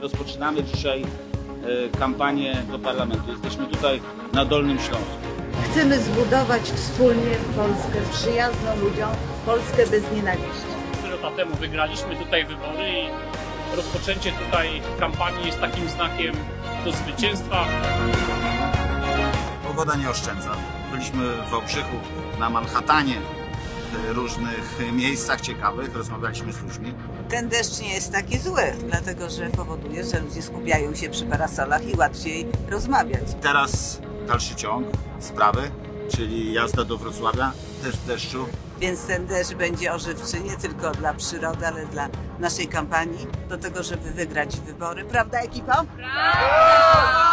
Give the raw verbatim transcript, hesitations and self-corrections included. Rozpoczynamy dzisiaj kampanię do parlamentu. Jesteśmy tutaj na Dolnym Śląsku. Chcemy zbudować wspólnie Polskę przyjazną ludziom, Polskę bez nienawiści. Trzy lata temu wygraliśmy tutaj wybory i rozpoczęcie tutaj kampanii jest takim znakiem do zwycięstwa. Pogoda nie oszczędza. Byliśmy w Obrzychu, na Manhattanie, w różnych miejscach ciekawych, rozmawialiśmy z ludźmi. Ten deszcz nie jest taki zły, dlatego że powoduje, że ludzie skupiają się przy parasolach i łatwiej rozmawiać. Teraz dalszy ciąg sprawy, czyli jazda do Wrocławia, też w deszczu. Więc ten deszcz będzie ożywczy nie tylko dla przyrody, ale dla naszej kampanii, do tego, żeby wygrać wybory. Prawda, ekipa? Brawo!